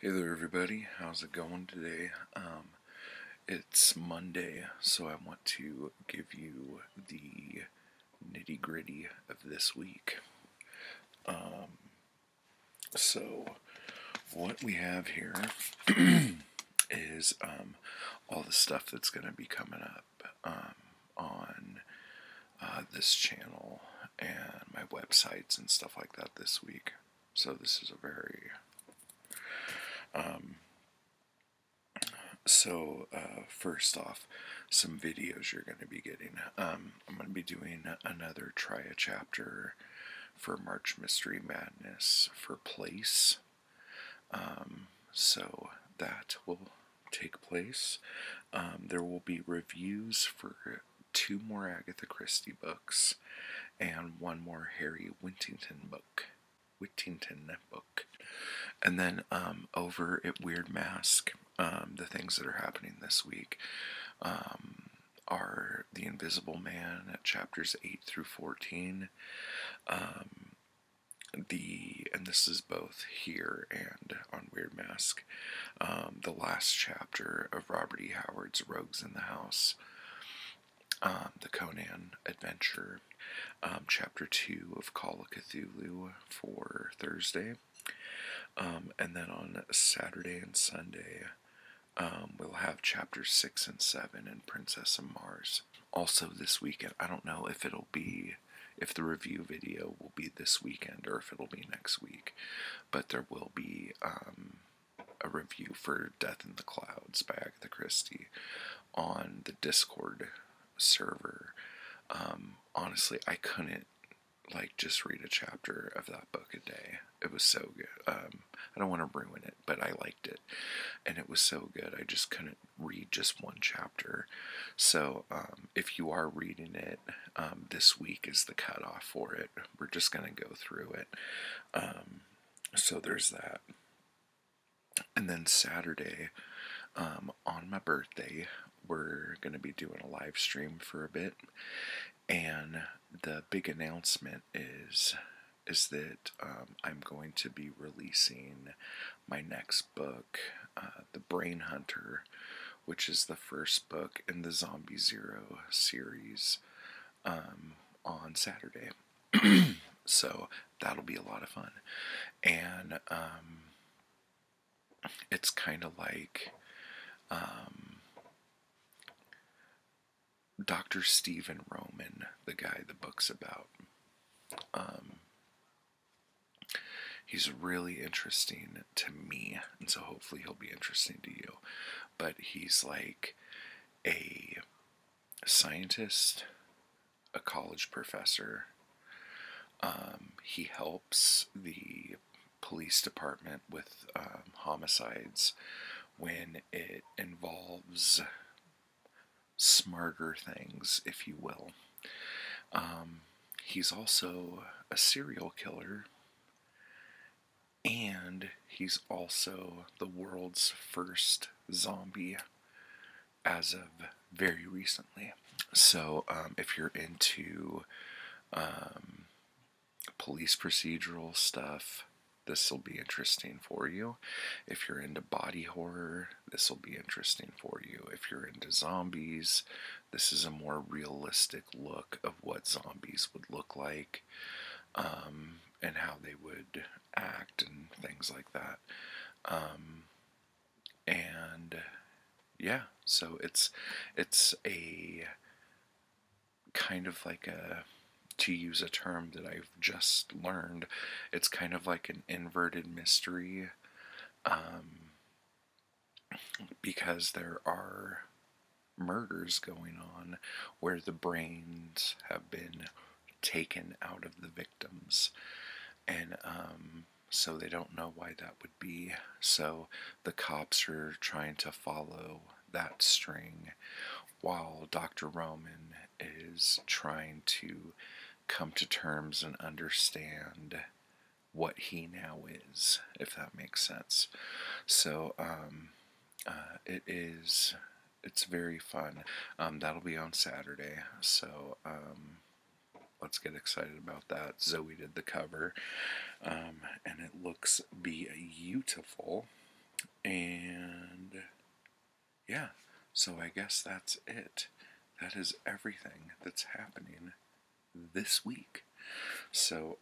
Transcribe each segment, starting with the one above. Hey there everybody, how's it going today? It's Monday, so I want to give you the nitty-gritty of this week. So what we have here is all the stuff that's going to be coming up on this channel and my websites and stuff like that this week. So this is a very... first off, some videos you're going to be getting. I'm going to be doing another try a chapter for March Mystery Madness for Place. So that will take place. There will be reviews for 2 more Agatha Christie books and 1 more Harry Whittington book. And then over at Weird Mask, the things that are happening this week are The Invisible Man at chapters 8 through 14. And this is both here and on Weird Mask. The last chapter of Robert E. Howard's Rogues in the House. The Conan Adventure, Chapter 2 of Call of Cthulhu for Thursday, and then on Saturday and Sunday, we'll have Chapters 6 and 7 in Princess of Mars. Also this weekend, I don't know if it'll be, if the review video will be this weekend or if it'll be next week, but there will be a review for Death in the Clouds by Agatha Christie on the Discord server. Honestly, I couldn't just read a chapter of that book a day. It was so good. I don't want to ruin it, but I liked it and it was so good. I just couldn't read just one chapter. So if you are reading it, this week is the cutoff for it. We're just going to go through it. So there's that. And then Saturday, on my birthday, we're going to be doing a live stream for a bit, and the big announcement is that I'm going to be releasing my next book, The Brain Hunter, which is the first book in the Zombie Zero series, on Saturday. So that'll be a lot of fun, and it's kind of like... Dr. Stephen Roman, the guy the book's about, he's really interesting to me, and so hopefully he'll be interesting to you, but he's like a scientist, a college professor. He helps the police department with homicides when it involves smarter things, if you will. He's also a serial killer, and he's also the world's first zombie as of very recently. So if you're into police procedural stuff, this will be interesting for you. If you're into body horror, this will be interesting for you. If you're into zombies, this is a more realistic look of what zombies would look like, and how they would act and things like that. And yeah, so it's a kind of like a... to use a term that I've just learned, it's kind of like an inverted mystery, because there are murders going on where the brains have been taken out of the victims, and so they don't know why that would be. So the cops are trying to follow that string while Dr. Roman is trying to come to terms and understand what he now is, if that makes sense. So it's very fun. That'll be on Saturday, so let's get excited about that. Zoe did the cover, and it looks beautiful. And yeah, so I guess that's it. That is everything that's happening this week. So,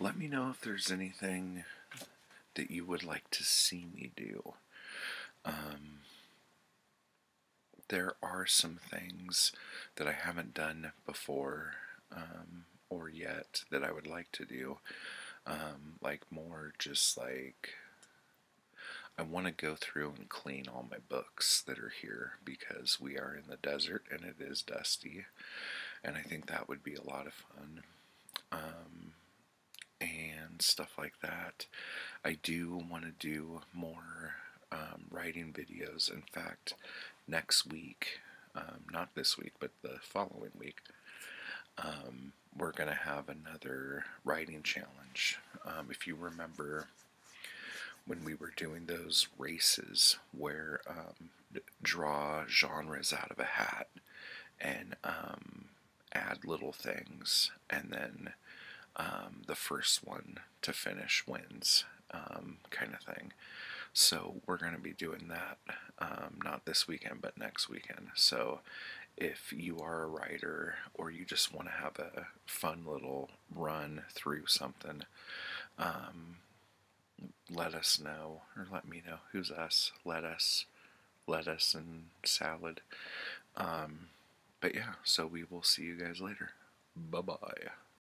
let me know if there's anything that you would like to see me do. There are some things that I haven't done before, or yet, that I would like to do. Like more just like, I want to go through and clean all my books that are here, because we are in the desert and it is dusty, and I think that would be a lot of fun, and stuff like that. I do want to do more writing videos. In fact, next week, not this week, but the following week, we're going to have another writing challenge. If you remember, when we were doing those races where draw genres out of a hat and add little things, and then the first one to finish wins, kind of thing. So we're going to be doing that, not this weekend, but next weekend. So if you are a writer, or you just want to have a fun little run through something, let us know, or let me know. Who's us? Lettuce and salad. But yeah, so we will see you guys later. Bye-bye.